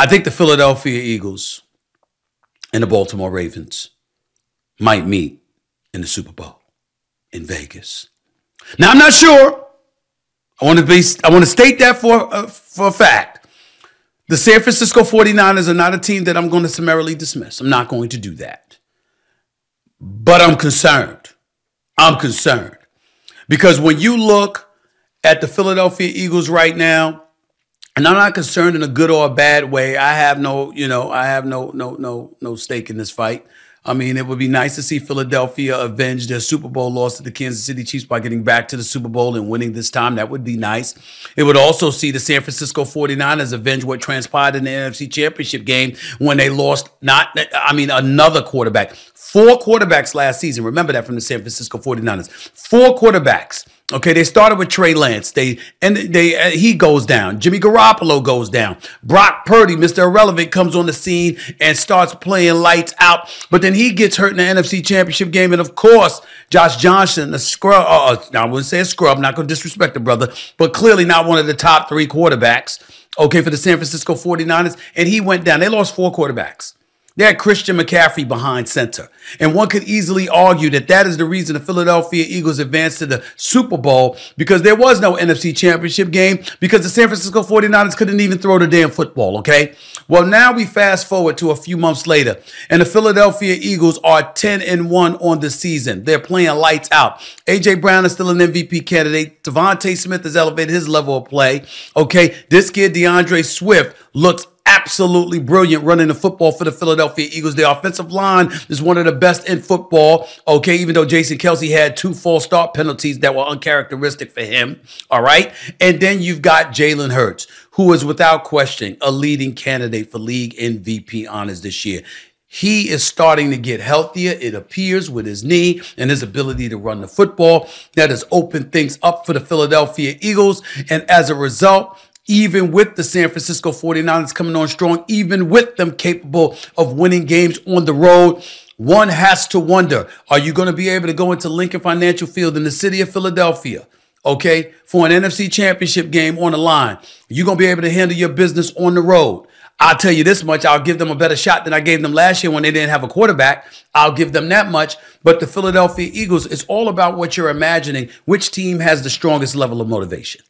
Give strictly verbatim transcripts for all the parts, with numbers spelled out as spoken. I think the Philadelphia Eagles and the Baltimore Ravens might meet in the Super Bowl in Vegas. Now, I'm not sure. I want to be. I want to state that for, uh, for a fact. The San Francisco forty-niners are not a team that I'm going to summarily dismiss. I'm not going to do that. But I'm concerned. I'm concerned. Because when you look at the Philadelphia Eagles right now, and I'm not concerned in a good or a bad way. I have no, you know, I have no, no, no, no stake in this fight. I mean, it would be nice to see Philadelphia avenge their Super Bowl loss to the Kansas City Chiefs by getting back to the Super Bowl and winning this time. That would be nice. It would also see the San Francisco forty-niners avenge what transpired in the N F C Championship game when they lost, not, I mean, another quarterback. Four quarterbacks last season. Remember that from the San Francisco forty-niners. Four quarterbacks. Okay, they started with Trey Lance. They and they uh, he goes down. Jimmy Garoppolo goes down. Brock Purdy, Mister Irrelevant, comes on the scene and starts playing lights out. But then he gets hurt in the N F C Championship game. And, of course, Josh Johnson, a scrub. Uh, now, I wouldn't say a scrub. I'm not going to disrespect the brother. But clearly not one of the top three quarterbacks, okay, for the San Francisco forty-niners. And he went down. They lost four quarterbacks. They had Christian McCaffrey behind center. And one could easily argue that that is the reason the Philadelphia Eagles advanced to the Super Bowl, because there was no N F C Championship game, because the San Francisco forty-niners couldn't even throw the damn football, okay? Well, now we fast forward to a few months later, and the Philadelphia Eagles are ten and one on the season. They're playing lights out. A J. Brown is still an M V P candidate. Devontae Smith has elevated his level of play, okay? This kid, DeAndre Swift, looks absolutely brilliant running the football for the Philadelphia Eagles. Their offensive line is one of the best in football, okay, even though Jason Kelsey had two false start penalties that were uncharacteristic for him, all right? And then you've got Jalen Hurts, who is without question a leading candidate for league M V P honors this year. He is starting to get healthier, it appears, with his knee and his ability to run the football. That has opened things up for the Philadelphia Eagles, and as a result, even with the San Francisco forty-niners coming on strong, even with them capable of winning games on the road, one has to wonder, are you going to be able to go into Lincoln Financial Field in the city of Philadelphia, okay, for an N F C Championship game on the line? Are you going to be able to handle your business on the road? I'll tell you this much. I'll give them a better shot than I gave them last year when they didn't have a quarterback. I'll give them that much. But the Philadelphia Eagles, it's all about what you're imagining. Which team has the strongest level of motivation?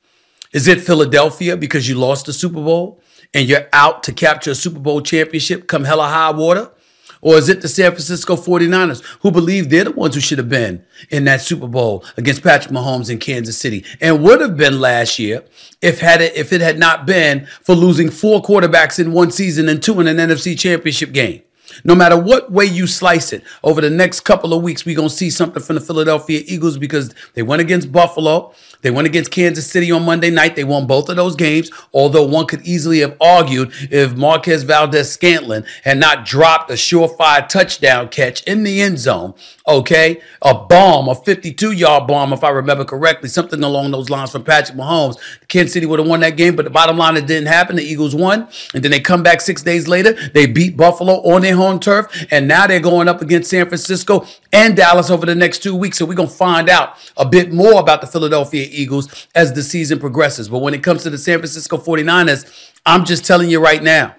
Is it Philadelphia because you lost the Super Bowl and you're out to capture a Super Bowl championship come hella high water? Or is it the San Francisco forty-niners who believe they're the ones who should have been in that Super Bowl against Patrick Mahomes in Kansas City and would have been last year if had it, if it had not been for losing four quarterbacks in one season and two in an N F C championship game? No matter what way you slice it, over the next couple of weeks, we're going to see something from the Philadelphia Eagles because they went against Buffalo. They went against Kansas City on Monday night. They won both of those games, although one could easily have argued if Marquez Valdez-Scantlin had not dropped a surefire touchdown catch in the end zone, okay, a bomb, a fifty-two yard bomb, if I remember correctly, something along those lines from Patrick Mahomes. Kansas City would have won that game, but the bottom line, it didn't happen. The Eagles won, and then they come back six days later. They beat Buffalo on their home turf, and now they're going up against San Francisco and Dallas over the next two weeks, so we're going to find out a bit more about the Philadelphia Eagles as the season progresses. But when it comes to the San Francisco forty-niners, I'm just telling you right now,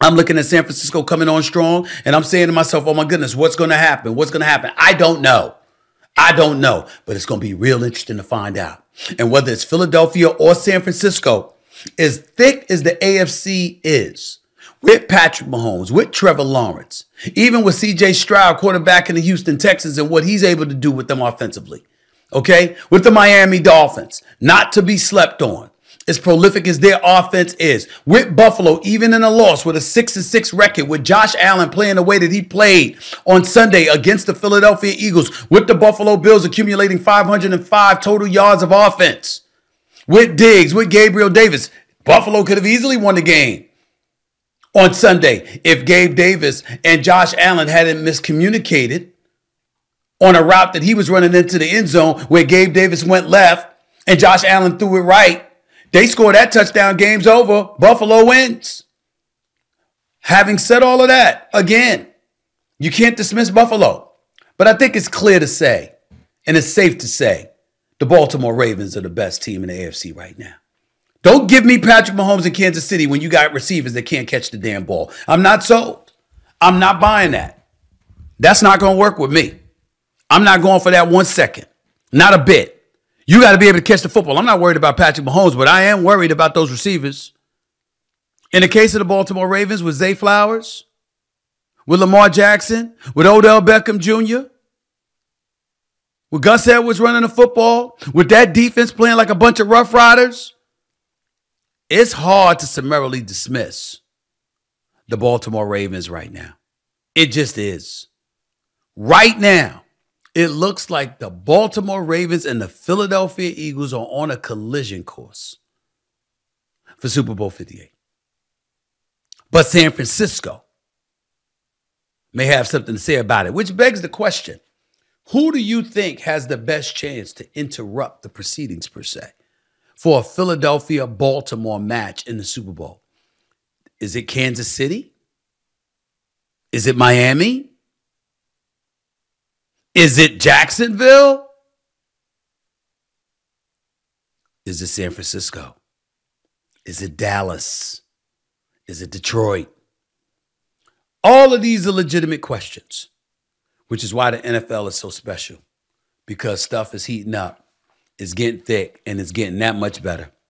I'm looking at San Francisco coming on strong, and I'm saying to myself, oh my goodness, what's going to happen? What's going to happen? I don't know. I don't know, but it's going to be real interesting to find out. And whether it's Philadelphia or San Francisco, as thick as the A F C is, with Patrick Mahomes, with Trevor Lawrence, even with C J Stroud, quarterback in the Houston Texans, and what he's able to do with them offensively, okay, with the Miami Dolphins, not to be slept on, as prolific as their offense is, with Buffalo, even in a loss, with a six and six record, with Josh Allen playing the way that he played on Sunday against the Philadelphia Eagles, with the Buffalo Bills accumulating five hundred five total yards of offense, with Diggs, with Gabriel Davis, Buffalo could have easily won the game on Sunday if Gabe Davis and Josh Allen hadn't miscommunicated on a route that he was running into the end zone where Gabe Davis went left and Josh Allen threw it right. They score that touchdown, game's over. Buffalo wins. Having said all of that, again, you can't dismiss Buffalo. But I think it's clear to say, and it's safe to say, the Baltimore Ravens are the best team in the A F C right now. Don't give me Patrick Mahomes in Kansas City when you got receivers that can't catch the damn ball. I'm not sold. I'm not buying that. That's not going to work with me. I'm not going for that one second. Not a bit. You got to be able to catch the football. I'm not worried about Patrick Mahomes, but I am worried about those receivers. In the case of the Baltimore Ravens, with Zay Flowers, with Lamar Jackson, with Odell Beckham Junior, with Gus Edwards running the football, with that defense playing like a bunch of Rough Riders, it's hard to summarily dismiss the Baltimore Ravens right now. It just is. Right now, it looks like the Baltimore Ravens and the Philadelphia Eagles are on a collision course for Super Bowl fifty-eight. But San Francisco may have something to say about it, which begs the question, who do you think has the best chance to interrupt the proceedings, per se, for a Philadelphia-Baltimore match in the Super Bowl? Is it Kansas City? Is it Miami? Is it Jacksonville? Is it San Francisco? Is it Dallas? Is it Detroit? All of these are legitimate questions, which is why the N F L is so special, because stuff is heating up. It's getting thick, and it's getting that much better.